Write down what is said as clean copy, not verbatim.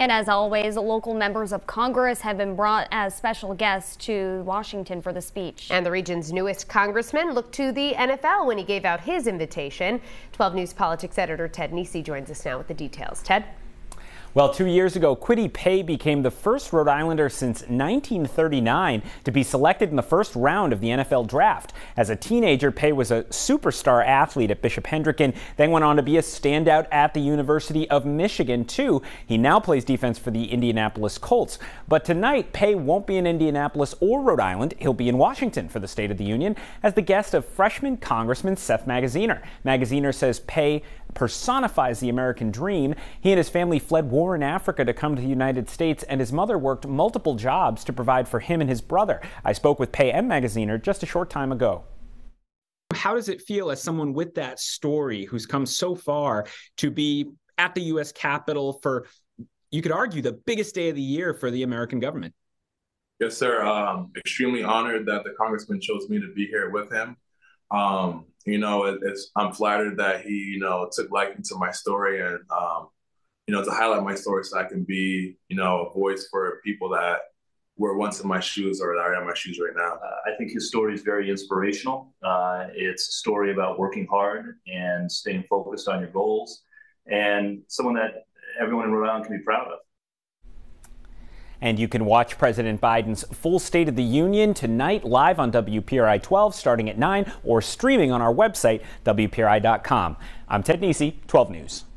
And as always, local members of Congress have been brought as special guests to Washington for the speech. And the region's newest congressman looked to the NFL when he gave out his invitation. 12 News Politics editor Ted Nesi joins us now with the details. Ted? Well, 2 years ago, Kwity Paye became the first Rhode Islander since 1939 to be selected in the first round of the NFL draft. As a teenager, Paye was a superstar athlete at Bishop Hendricken, then went on to be a standout at the University of Michigan, too. He now plays defense for the Indianapolis Colts. But tonight, Paye won't be in Indianapolis or Rhode Island. He'll be in Washington for the State of the Union as the guest of freshman Congressman Seth Magaziner. Magaziner says Paye personifies the American dream. He and his family fled war in Africa to come to the United States, and his mother worked multiple jobs to provide for him and his brother. I spoke with Paye and Magaziner just a short time ago. How does it feel as someone with that story who's come so far to be at the U.S. Capitol for, you could argue, the biggest day of the year for the American government? Yes, sir. Extremely honored that the congressman chose me to be here with him. I'm flattered that he, took liking to my story and, to highlight my story so I can be, a voice for people that were once in my shoes or that are in my shoes right now. I think his story is very inspirational. It's a story about working hard and staying focused on your goals, and someone that everyone in Rhode Island can be proud of. And you can watch President Biden's full State of the Union tonight live on WPRI 12 starting at 9 or streaming on our website, WPRI.com. I'm Ted Nesi, 12 News.